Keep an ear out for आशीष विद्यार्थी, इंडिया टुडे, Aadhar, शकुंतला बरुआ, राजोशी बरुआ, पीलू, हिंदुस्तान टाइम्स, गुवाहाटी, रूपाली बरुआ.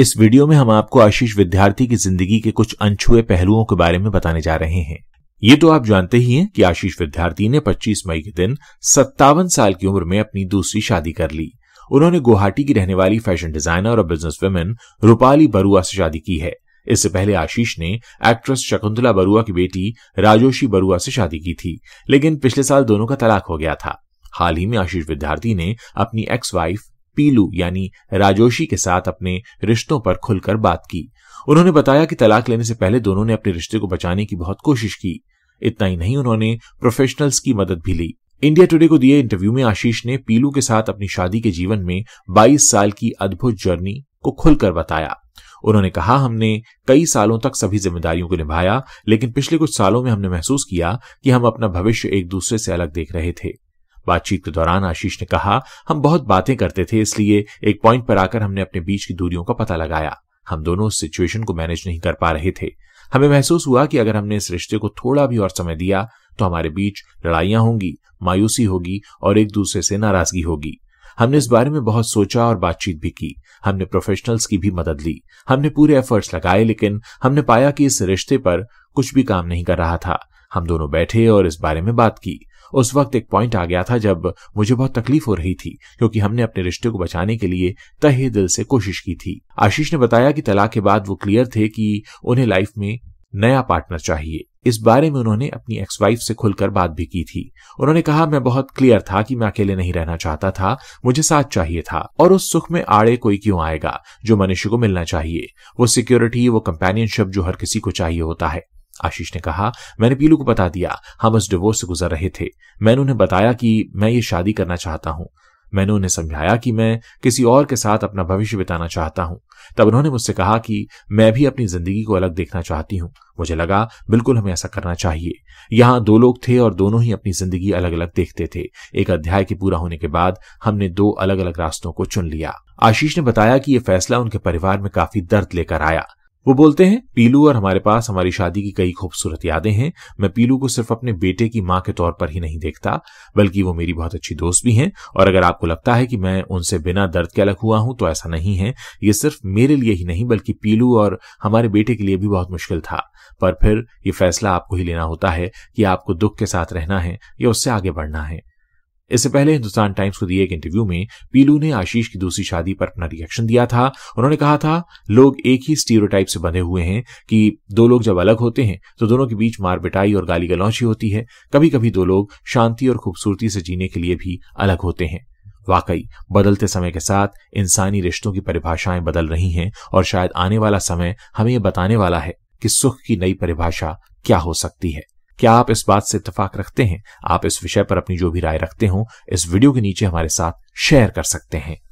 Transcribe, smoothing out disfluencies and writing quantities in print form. इस वीडियो में हम आपको आशीष विद्यार्थी की जिंदगी के कुछ अनछुए पहलुओं के बारे में बताने जा रहे हैं। ये तो आप जानते ही हैं कि आशीष विद्यार्थी ने 25 मई के दिन 57 साल की उम्र में अपनी दूसरी शादी कर ली। उन्होंने गुवाहाटी की रहने वाली फैशन डिजाइनर और बिजनेस वुमेन रूपाली बरुआ से शादी की है। इससे पहले आशीष ने एक्ट्रेस शकुंतला बरुआ की बेटी राजोशी बरुआ से शादी की थी, लेकिन पिछले साल दोनों का तलाक हो गया था। हाल ही में आशीष विद्यार्थी ने अपनी एक्स वाइफ पीलू यानी राजोशी के साथ अपने रिश्तों पर खुलकर बात की। उन्होंने बताया कि तलाक लेने से पहले दोनों ने अपने रिश्ते को बचाने की बहुत कोशिश की। इतना ही नहीं, उन्होंने प्रोफेशनल्स की मदद भी ली। इंडिया टुडे को दिए इंटरव्यू में आशीष ने पीलू के साथ अपनी शादी के जीवन में 22 साल की अद्भुत जर्नी को खुलकर बताया। उन्होंने कहा, हमने कई सालों तक सभी जिम्मेदारियों को निभाया, लेकिन पिछले कुछ सालों में हमने महसूस किया कि हम अपना भविष्य एक दूसरे से अलग देख रहे थे। बातचीत के दौरान आशीष ने कहा, हम बहुत बातें करते थे, इसलिए एक पॉइंट पर आकर हमने अपने बीच की दूरियों का पता लगाया। हम दोनों उस सिचुएशन को मैनेज नहीं कर पा रहे थे। हमें महसूस हुआ कि अगर हमने इस रिश्ते को थोड़ा भी और समय दिया तो हमारे बीच लड़ाइयां होंगी, मायूसी होगी और एक दूसरे से नाराजगी होगी। हमने इस बारे में बहुत सोचा और बातचीत भी की। हमने प्रोफेशनल्स की भी मदद ली। हमने पूरे एफर्ट्स लगाए, लेकिन हमने पाया कि इस रिश्ते पर कुछ भी काम नहीं कर रहा था। हम दोनों बैठे और इस बारे में बात की। उस वक्त एक पॉइंट आ गया था जब मुझे बहुत तकलीफ हो रही थी, क्योंकि हमने अपने रिश्ते को बचाने के लिए तहे दिल से कोशिश की थी। आशीष ने बताया कि तलाक के बाद वो क्लियर थे कि उन्हें लाइफ में नया पार्टनर चाहिए। इस बारे में उन्होंने अपनी एक्स वाइफ से खुलकर बात भी की थी। उन्होंने कहा, मैं बहुत क्लियर था कि मैं अकेले नहीं रहना चाहता था, मुझे साथ चाहिए था। और उस सुख में आड़े कोई क्यों आएगा जो मनुष्य को मिलना चाहिए, वो सिक्योरिटी, वो कंपेनियनशिप जो हर किसी को चाहिए होता है। आशीष ने कहा, मैंने पीलू को बता दिया। हम उस डिवोर्स से गुजर रहे थे। मैंने उन्हें बताया कि मैं ये शादी करना चाहता हूं। मैंने उन्हें समझाया कि मैं किसी और के साथ अपना भविष्य बिताना चाहता हूं। तब उन्होंने मुझसे कहा कि मैं भी अपनी जिंदगी को अलग देखना चाहती हूं। मुझे लगा बिल्कुल हमें ऐसा करना चाहिए। यहां दो लोग थे और दोनों ही अपनी जिंदगी अलग अलग देखते थे। एक अध्याय के पूरा होने के बाद हमने दो अलग अलग रास्तों को चुन लिया। आशीष ने बताया कि यह फैसला उनके परिवार में काफी दर्द लेकर आया। वो बोलते हैं, पीलू और हमारे पास हमारी शादी की कई खूबसूरत यादें हैं। मैं पीलू को सिर्फ अपने बेटे की मां के तौर पर ही नहीं देखता, बल्कि वो मेरी बहुत अच्छी दोस्त भी हैं। और अगर आपको लगता है कि मैं उनसे बिना दर्द के अलग हुआ हूं तो ऐसा नहीं है। ये सिर्फ मेरे लिए ही नहीं बल्कि पीलू और हमारे बेटे के लिए भी बहुत मुश्किल था। पर फिर ये फैसला आपको ही लेना होता है कि आपको दुख के साथ रहना है या उससे आगे बढ़ना है। इससे पहले हिंदुस्तान टाइम्स को दिए एक इंटरव्यू में पीलू ने आशीष की दूसरी शादी पर अपना रिएक्शन दिया था। उन्होंने कहा था, लोग एक ही स्टीरियोटाइप से बंधे हुए हैं कि दो लोग जब अलग होते हैं तो दोनों के बीच मार पिटाई और गाली गलौची होती है। कभी कभी दो लोग शांति और खूबसूरती से जीने के लिए भी अलग होते हैं। वाकई बदलते समय के साथ इंसानी रिश्तों की परिभाषाएं बदल रही हैं और शायद आने वाला समय हमें यह बताने वाला है कि सुख की नई परिभाषा क्या हो सकती है। क्या आप इस बात से इत्तेफाक रखते हैं? आप इस विषय पर अपनी जो भी राय रखते हो, इस वीडियो के नीचे हमारे साथ शेयर कर सकते हैं।